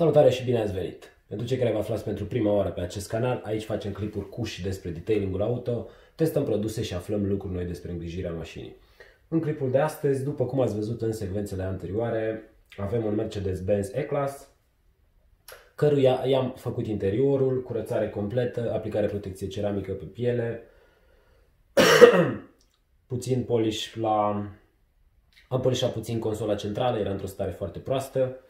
Salutare și bine ați venit! Pentru cei care vă aflați pentru prima oară pe acest canal, aici facem clipuri cu și despre detailing-ul auto, testăm produse și aflăm lucruri noi despre îngrijirea mașinii. În clipul de astăzi, după cum ați văzut în secvențele anterioare, avem un Mercedes Benz E-Class, căruia i-am făcut interiorul, curățare completă, aplicare protecție ceramică pe piele, puțin polish la... Am polișat puțin consola centrală, era într-o stare foarte proastă.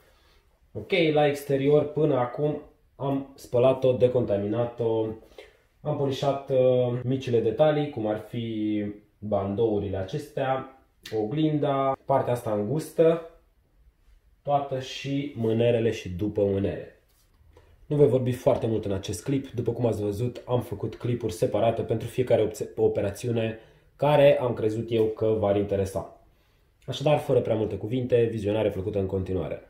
Ok, la exterior până acum am spălat-o, decontaminat-o, am polișat micile detalii, cum ar fi bandourile acestea, oglinda, partea asta îngustă, toată și mânerele și după mânere. Nu voi vorbi foarte mult în acest clip, după cum ați văzut am făcut clipuri separate pentru fiecare operațiune care am crezut eu că v-ar interesa. Așadar, fără prea multe cuvinte, vizionare plăcută în continuare.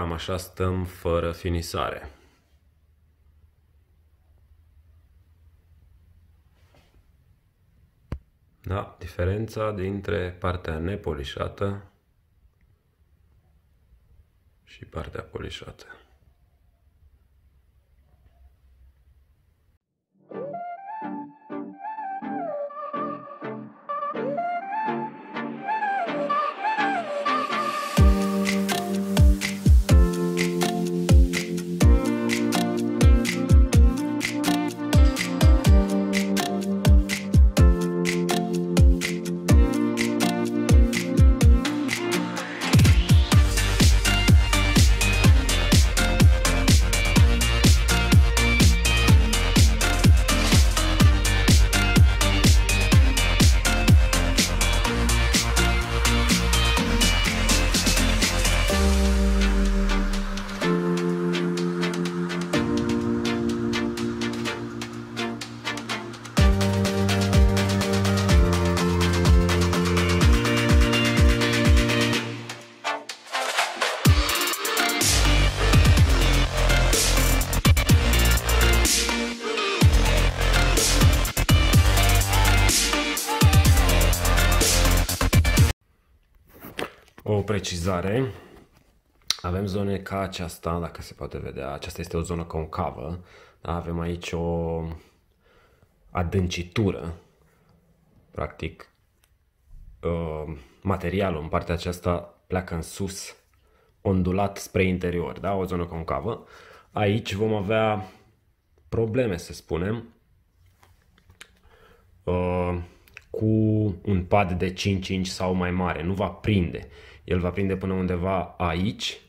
cam așa stăm fără finisare. Da, diferența dintre partea nepolișată și partea polișată. O precizare, avem zone ca aceasta, dacă se poate vedea, aceasta este o zonă concavă, da? Avem aici o adâncitură, practic materialul în partea aceasta pleacă în sus, ondulat spre interior, da? O zonă concavă. Aici vom avea probleme, să spunem, cu un pad de 5 inci sau mai mare, nu va prinde. El va prinde până undeva aici,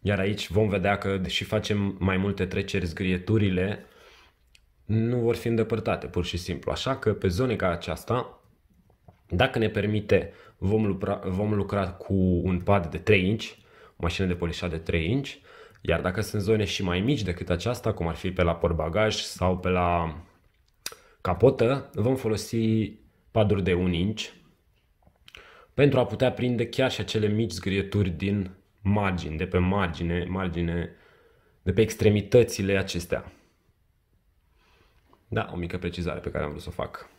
iar aici vom vedea că, deși facem mai multe treceri, zgrieturile nu vor fi îndepărtate, pur și simplu. Așa că pe zone ca aceasta, dacă ne permite, vom lucra cu un pad de 3 inci, o mașină de polișat de 3 inci, iar dacă sunt zone și mai mici decât aceasta, cum ar fi pe la portbagaj sau pe la capotă, vom folosi paduri de 1 inci pentru a putea prinde chiar și acele mici zgrieturi din margini, de pe margine, de pe extremitățile acestea. Da, o mică precizare pe care am vrut să o fac.